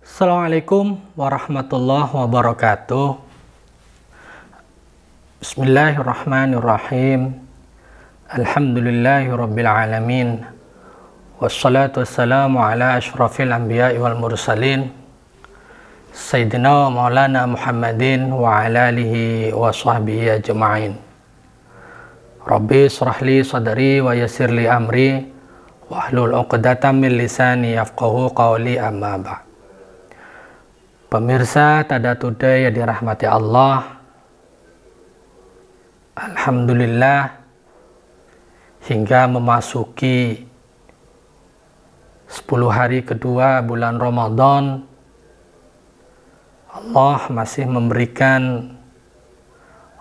Assalamualaikum warahmatullahi wabarakatuh. Bismillahirrahmanirrahim. Alhamdulillahirrabbilalamin. Wassalatu wassalamu ala ashrafil anbiya'i wal mursalin Sayyidina wa maulana Muhammadin wa ala alihi wa sahbihi ajma'in. Rabbi syrahli sadri wa yasirli amri wa ahlul uqdatan min lisani yafqahu qawli amma ba'd. Pemirsa Tadaruday yang dirahmati Allah, alhamdulillah hingga memasuki 10 hari kedua bulan Ramadan, Allah masih memberikan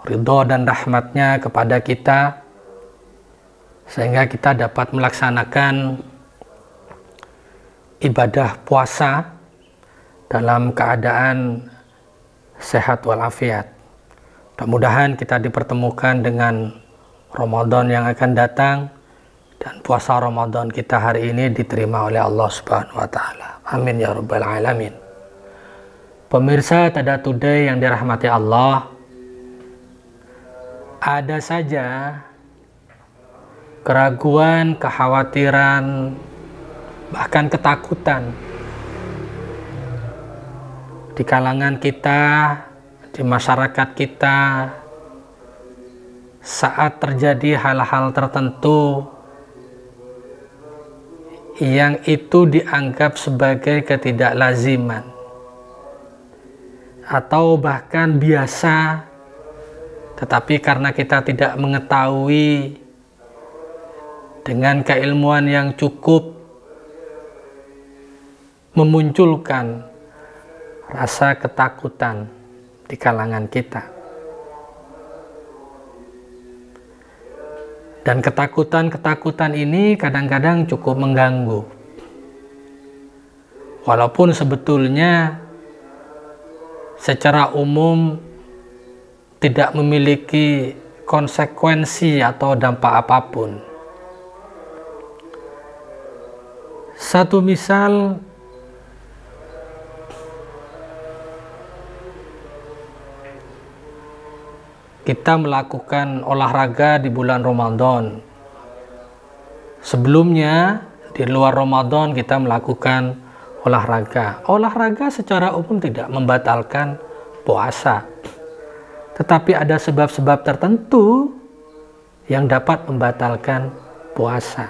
ridho dan rahmatnya kepada kita sehingga kita dapat melaksanakan ibadah puasa dalam keadaan sehat walafiat. Mudah-mudahan kita dipertemukan dengan Ramadan yang akan datang dan puasa Ramadan kita hari ini diterima oleh Allah Subhanahu wa taala. Amin ya rabbal alamin. Pemirsa Tadaruday yang dirahmati Allah, ada saja keraguan, kekhawatiran, bahkan ketakutan di kalangan kita, di masyarakat kita, saat terjadi hal-hal tertentu yang itu dianggap sebagai ketidaklaziman atau bahkan biasa, tetapi karena kita tidak mengetahui dengan keilmuan yang cukup memunculkan rasa ketakutan di kalangan kita. Dan ketakutan-ketakutan ini kadang-kadang cukup mengganggu. Walaupun sebetulnya secara umum tidak memiliki konsekuensi atau dampak apapun. Satu misal, kita melakukan olahraga di bulan Ramadan. Sebelumnya di luar Ramadan kita melakukan olahraga. Olahraga secara umum tidak membatalkan puasa, tetapi ada sebab-sebab tertentu yang dapat membatalkan puasa.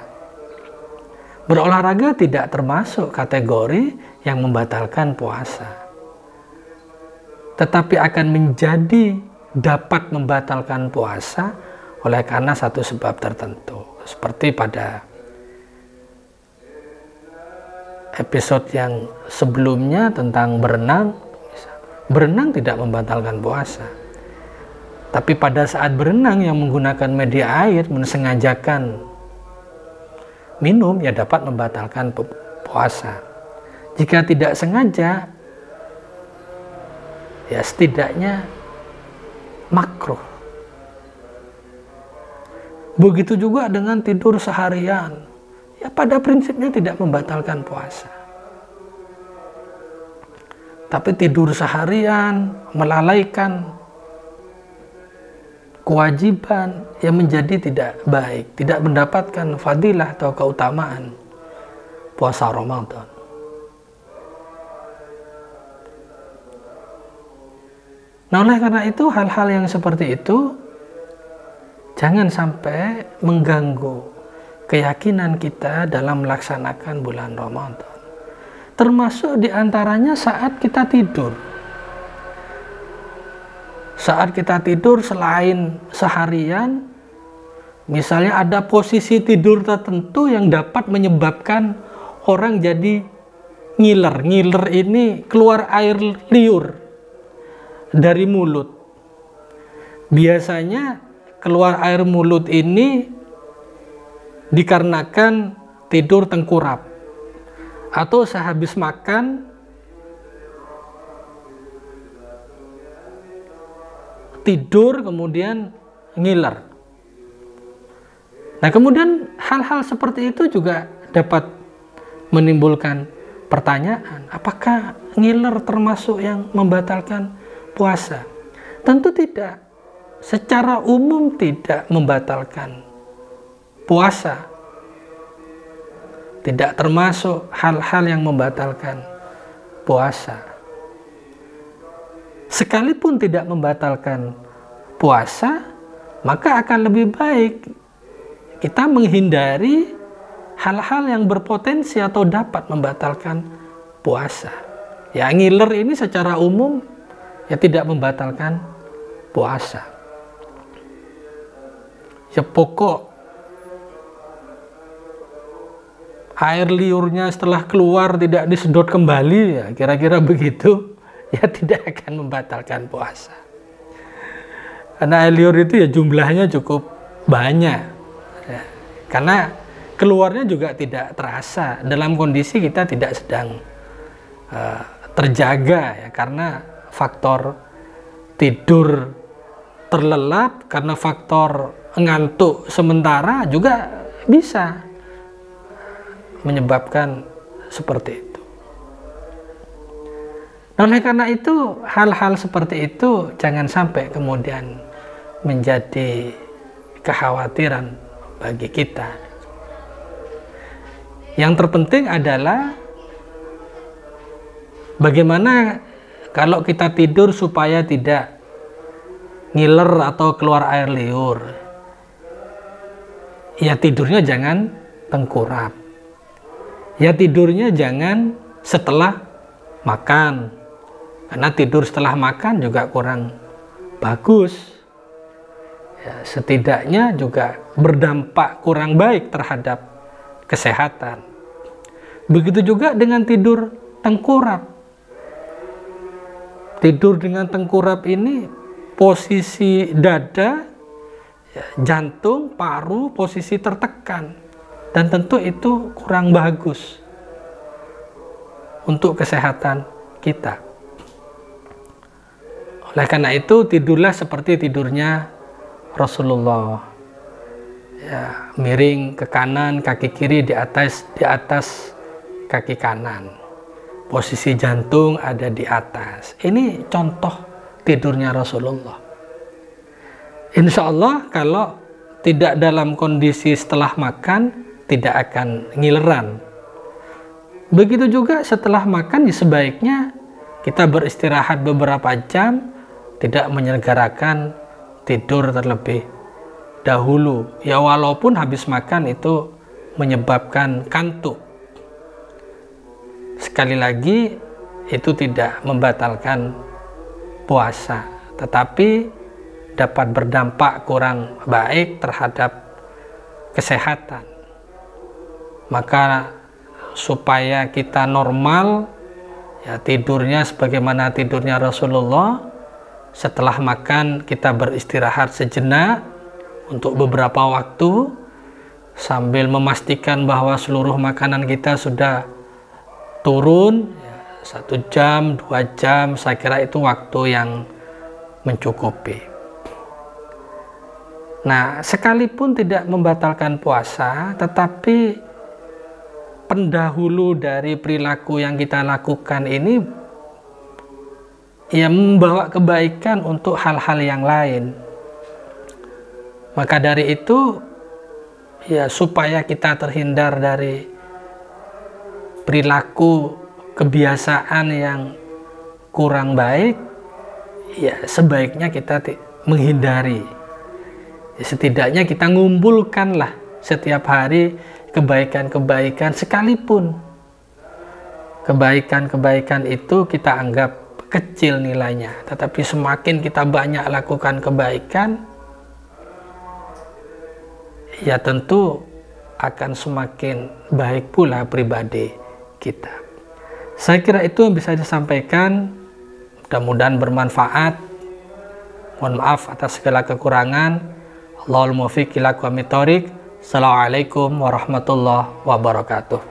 Berolahraga tidak termasuk kategori yang membatalkan puasa, tetapi akan menjadi dapat membatalkan puasa oleh karena satu sebab tertentu. Seperti pada episode yang sebelumnya tentang berenang, berenang tidak membatalkan puasa, tapi pada saat berenang yang menggunakan media air mensengajakan minum, ya dapat membatalkan puasa. Jika tidak sengaja, ya setidaknya makruh. Begitu juga dengan tidur seharian, ya pada prinsipnya tidak membatalkan puasa, tapi tidur seharian melalaikan kewajiban yang menjadi tidak baik, tidak mendapatkan fadilah atau keutamaan puasa Ramadan. Nah, oleh karena itu hal-hal yang seperti itu jangan sampai mengganggu keyakinan kita dalam melaksanakan bulan Ramadan. Termasuk diantaranya saat kita tidur. Saat kita tidur selain seharian, misalnya ada posisi tidur tertentu yang dapat menyebabkan orang jadi ngiler. Ngiler ini keluar air liur dari mulut. Biasanya keluar air mulut ini dikarenakan tidur tengkurap atau sehabis makan tidur kemudian ngiler. Nah, kemudian hal-hal seperti itu juga dapat menimbulkan Pertanyaan, apakah ngiler termasuk yang membatalkan puasa? Tentu tidak. Secara umum tidak membatalkan puasa. Tidak termasuk hal-hal yang membatalkan puasa. Sekalipun tidak membatalkan puasa, maka akan lebih baik kita menghindari hal-hal yang berpotensi atau dapat membatalkan puasa. Ya, ngiler ini secara umum ya tidak membatalkan puasa. Ya, pokok air liurnya setelah keluar tidak disedot kembali, ya kira-kira begitu, ya tidak akan membatalkan puasa. Karena air liur itu ya jumlahnya cukup banyak. Ya, karena keluarnya juga tidak terasa dalam kondisi kita tidak sedang terjaga, ya, karena faktor tidur terlelap, karena faktor ngantuk sementara juga bisa menyebabkan seperti itu. Nah, oleh karena itu hal-hal seperti itu jangan sampai kemudian menjadi kekhawatiran bagi kita. Yang terpenting adalah bagaimana kalau kita tidur supaya tidak ngiler atau keluar air liur. Ya tidurnya jangan tengkurap. Ya tidurnya jangan setelah makan. Karena tidur setelah makan juga kurang bagus. Ya, setidaknya juga berdampak kurang baik terhadap kesehatan. Begitu juga dengan tidur tengkurap. Tidur dengan tengkurap ini posisi dada, jantung, paru, posisi tertekan. Dan tentu itu kurang bagus untuk kesehatan kita. Oleh karena itu tidurlah seperti tidurnya Rasulullah. Ya, miring ke kanan, kaki kiri di atas kaki kanan. Posisi jantung ada di atas. Ini contoh tidurnya Rasulullah. Insya Allah kalau tidak dalam kondisi setelah makan, tidak akan ngileran. Begitu juga setelah makan, sebaiknya kita beristirahat beberapa jam, tidak menyelenggarakan tidur terlebih dahulu. Ya walaupun habis makan itu menyebabkan kantuk. Sekali lagi itu tidak membatalkan puasa, tetapi dapat berdampak kurang baik terhadap kesehatan. Maka supaya kita normal, ya tidurnya sebagaimana tidurnya Rasulullah. Setelah makan kita beristirahat sejenak untuk beberapa waktu sambil memastikan bahwa seluruh makanan kita sudah turun, 1 jam, 2 jam, saya kira itu waktu yang mencukupi. Nah, sekalipun tidak membatalkan puasa, tetapi pendahulu dari perilaku yang kita lakukan ini ya membawa kebaikan untuk hal-hal yang lain. Maka dari itu, ya supaya kita terhindar dari perilaku kebiasaan yang kurang baik, ya sebaiknya kita menghindari. Ya, setidaknya kita ngumpulkanlah setiap hari kebaikan-kebaikan, sekalipun kebaikan-kebaikan itu kita anggap kecil nilainya. Tetapi semakin kita banyak lakukan kebaikan, ya tentu akan semakin baik pula pribadi kita. Saya kira itu yang bisa disampaikan. Mudah-mudahan bermanfaat. Mohon maaf atas segala kekurangan. Allahul muwaffiq ila aqwamit thoriq. Assalamualaikum warahmatullahi wabarakatuh.